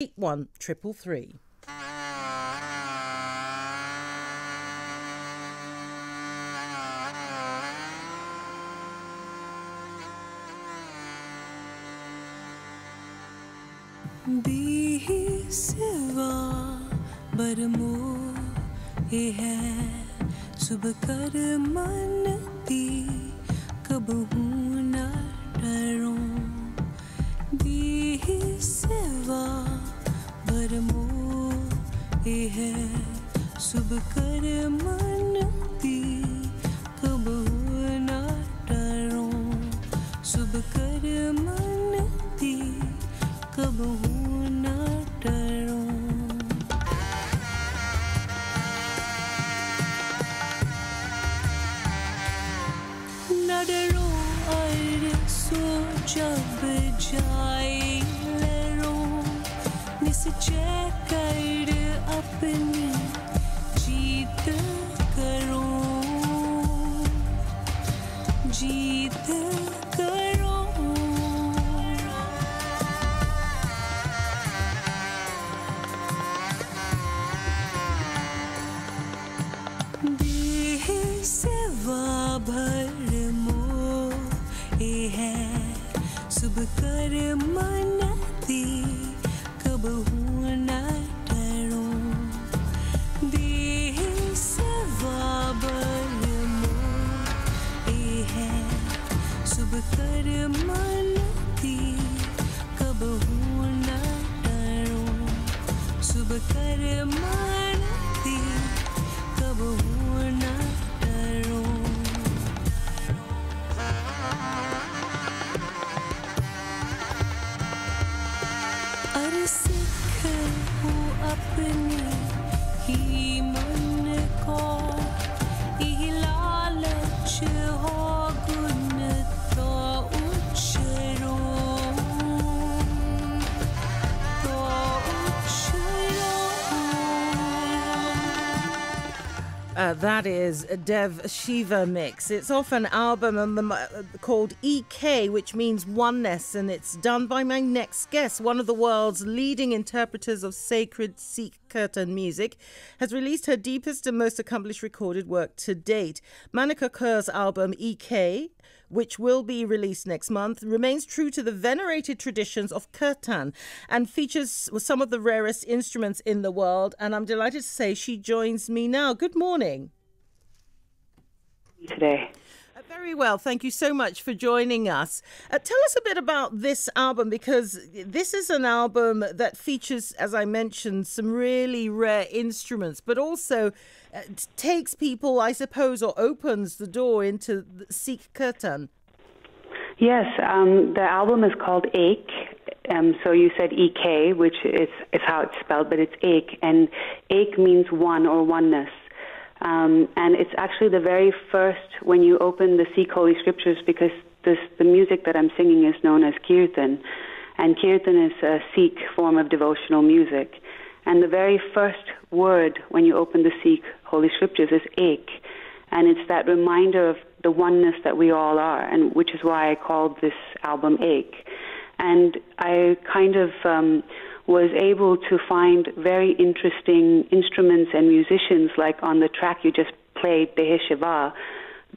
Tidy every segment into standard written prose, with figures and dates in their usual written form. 81333. Deh Shiva Bermo ये है सुबह कर मनती कब हूँ न डरो देह सेवा बरमो ये है सुबह कर मनती कब हूँ न डरो सुबह कर मनती कब हूँ न डरो जब जाए लरो निश्चय कर अपनी जीत करो देह सेवा भरमो ये है सुबह कर मनती कब हूँ न डरो देह सेवा बरमो ये है सुबह कर मनती कब हूँ न डरो सुबह कर मनती कब हूँ न डरो अपने ही मन को यह लालच हो गुण तो उछरो That is a Deh Shiva mix. It's off an album called Ek, which means oneness, and it's done by my next guest, one of the world's leading interpreters of sacred Sikh Kirtan music, has released her deepest and most accomplished recorded work to date. Manika Kaur's album Ek, which will be released next month, remains true to the venerated traditions of Kirtan and features some of the rarest instruments in the world. And I'm delighted to say she joins me now. Good morning. Today. Very well. Thank you so much for joining us. Tell us a bit about this album, because this is an album that features, as I mentioned, some really rare instruments, but also takes people, I suppose, or opens the door into Sikh Kirtan. Yes, the album is called Ek. So you said Ek, which is how it's spelled, but it's Ek, and Ek means one or oneness. And it's actually the very first, when you open the Sikh Holy Scriptures, because the music that I'm singing is known as Kirtan, and Kirtan is a Sikh form of devotional music. And the very first word when you open the Sikh Holy Scriptures is Ek, and it's that reminder of the oneness that we all are, and which is why I called this album Ek. And I kind of was able to find very interesting instruments and musicians, like on the track you just played, Deh Shiva.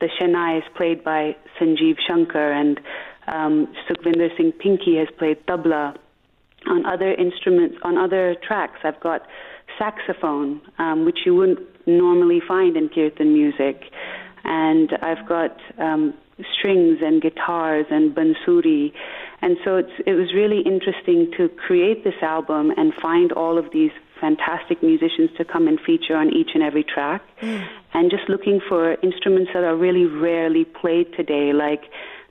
The Shehnai is played by Sanjeev Shankar, and Sukhvinder Singh Pinky has played Tabla. On other instruments, on other tracks, I've got saxophone, which you wouldn't normally find in Kirtan music. And I've got strings and guitars and bansuri. And so it was really interesting to create this album and find all of these fantastic musicians to come and feature on each and every track. Mm. And just looking for instruments that are really rarely played today, like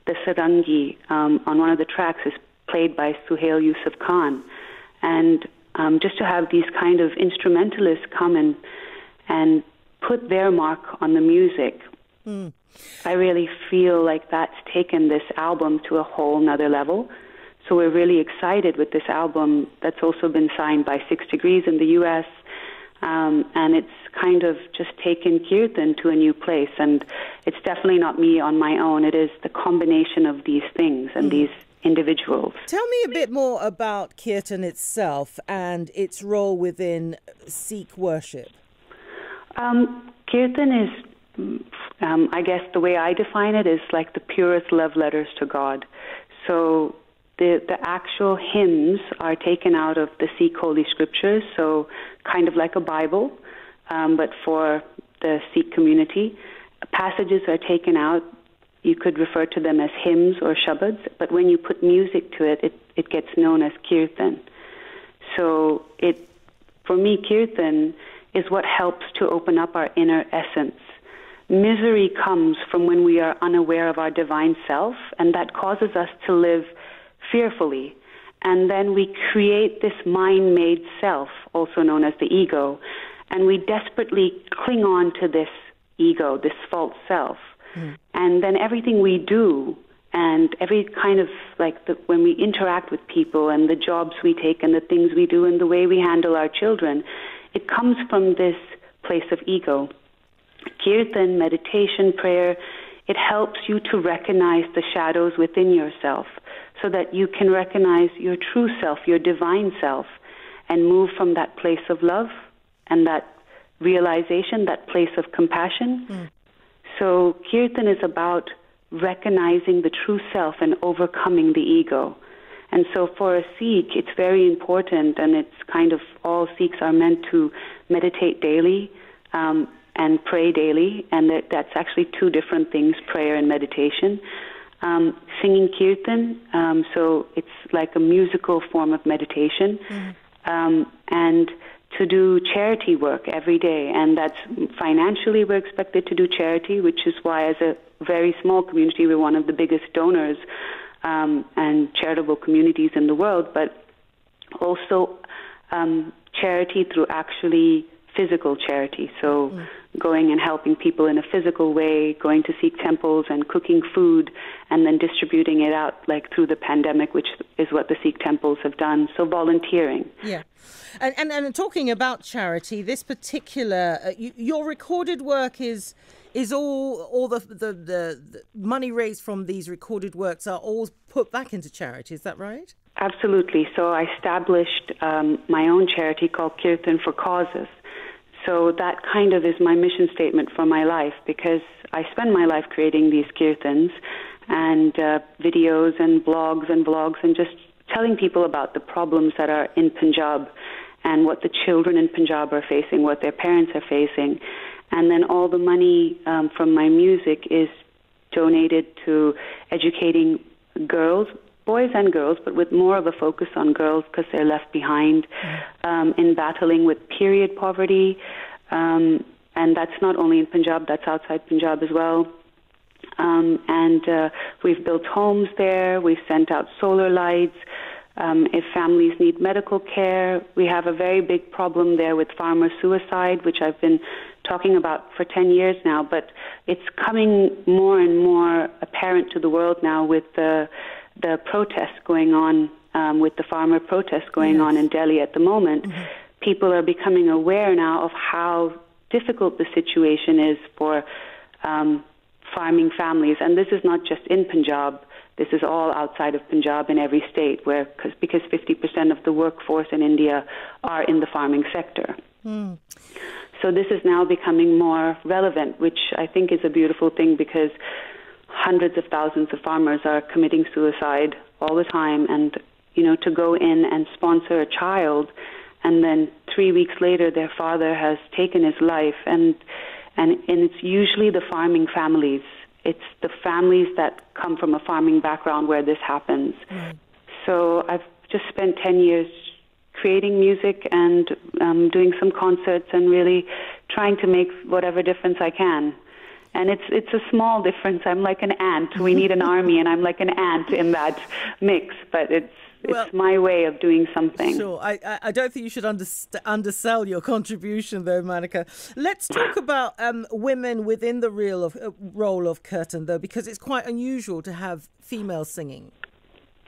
the sarangi on one of the tracks is played by Suhail Yusuf Khan. And just to have these kind of instrumentalists come and put their mark on the music. Mm. I really feel like that's taken this album to a whole nother level. So we're really excited with this album that's also been signed by 6 Degrees in the US. And it's kind of just taken Kirtan to a new place. And it's definitely not me on my own. It is the combination of these things and these individuals. Tell me a bit more about Kirtan itself and its role within Sikh worship. Kirtan is, I guess the way I define it, is like the purest love letters to God. So the actual hymns are taken out of the Sikh Holy Scriptures, so kind of like a Bible, but for the Sikh community. Passages are taken out. You could refer to them as hymns or shabads, but when you put music to it, it gets known as kirtan. So for me, kirtan is what helps to open up our inner essence. Misery comes from when we are unaware of our divine self, and that causes us to live fearfully. And then we create this mind-made self, also known as the ego, and we desperately cling on to this ego, this false self. Mm. And then everything we do and every kind of, like, when we interact with people and the jobs we take and the things we do and the way we handle our children, it comes from this place of ego. Kirtan, meditation, prayer, it helps you to recognize the shadows within yourself so that you can recognize your true self, your divine self, and move from that place of love and that realization, that place of compassion. Mm. So kirtan is about recognizing the true self and overcoming the ego. And so for a Sikh, it's very important, and it's kind of all Sikhs are meant to meditate daily and pray daily, and that's actually two different things, prayer and meditation. Singing kirtan, so it's like a musical form of meditation, and to do charity work every day, and that's financially we're expected to do charity, which is why as a very small community we're one of the biggest donors and charitable communities in the world, but also charity through actually physical charity, so going and helping people in a physical way, going to Sikh temples and cooking food and then distributing it out, like through the pandemic, which is what the Sikh temples have done, so volunteering. Yeah. And talking about charity, this particular your recorded work is all the money raised from these recorded works are all put back into charity, is that right? Absolutely. So I established my own charity called Kirtan for Causes. So that kind of is my mission statement for my life, because I spend my life creating these kirtans and videos and blogs and just telling people about the problems that are in Punjab and what the children in Punjab are facing, what their parents are facing. And then all the money from my music is donated to educating girls, boys and girls, but with more of a focus on girls because they're left behind in battling with period poverty. And that's not only in Punjab, that's outside Punjab as well. And we've built homes there. We've sent out solar lights. If families need medical care, we have a very big problem there with farmer suicide, which I've been talking about for 10 years now. But it's coming more and more apparent to the world now with the protests going on, with the farmer protests going on in Delhi at the moment. Mm-hmm. People are becoming aware now of how difficult the situation is for farming families. And this is not just in Punjab. This is all outside of Punjab in every state, where because 50% of the workforce in India are in the farming sector. Mm. So this is now becoming more relevant, which I think is a beautiful thing, because hundreds of thousands of farmers are committing suicide all the time, and to go in and sponsor a child and then 3 weeks later their father has taken his life, and it's usually the farming families. It's the families that come from a farming background where this happens. Mm. So I've just spent 10 years creating music and doing some concerts and really trying to make whatever difference I can. And it's a small difference. I'm like an ant. We need an army, and I'm like an ant in that mix. But it's my way of doing something. Sure. I don't think you should undersell your contribution, though, Manika. Let's talk about women within the role of Kirtan, though, because it's quite unusual to have female singing.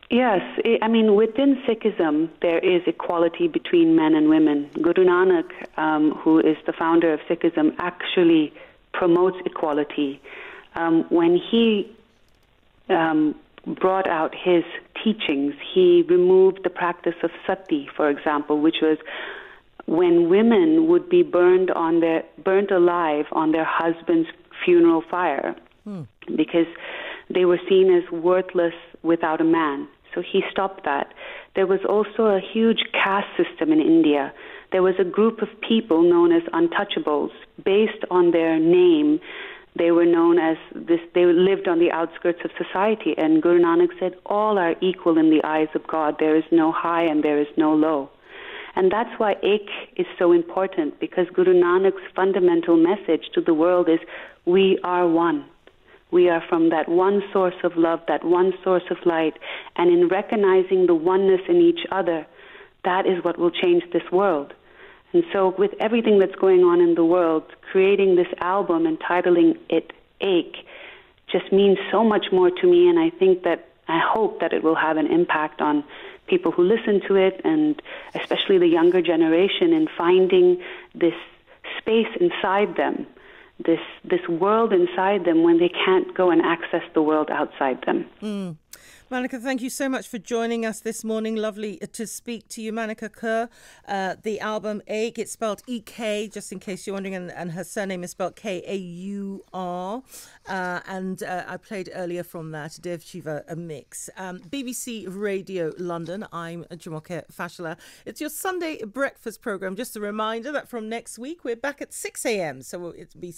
Yes. I mean, within Sikhism, there is equality between men and women. Guru Nanak, who is the founder of Sikhism, actually promotes equality. When he brought out his teachings. He removed the practice of sati, for example, which was when women would be burnt alive on their husband's funeral fire because they were seen as worthless without a man. So he stopped that. There was also a huge caste system in India. There was a group of people known as untouchables. Based on their name, they were known as this. They lived on the outskirts of society. And Guru Nanak said, all are equal in the eyes of God. There is no high and there is no low. And that's why Ek is so important, because Guru Nanak's fundamental message to the world is, we are one. We are from that one source of love, that one source of light, and in recognizing the oneness in each other, that is what will change this world. And so with everything that's going on in the world, creating this album and titling it Ek just means so much more to me, and I think that, I hope that it will have an impact on people who listen to it, and especially the younger generation, in finding this space inside them, this world inside them when they can't go and access the world outside them. Manika, thank you so much for joining us this morning. Lovely to speak to you. Manika Kaur, the album Ek, it's spelled E-K, just in case you're wondering, and her surname is spelled K-A-U-R. And I played earlier from that, Deh Shiva, a mix. BBC Radio London, I'm Jumoke Fashola. It's your Sunday breakfast programme. Just a reminder that from next week, we're back at 6 a.m. So it'll be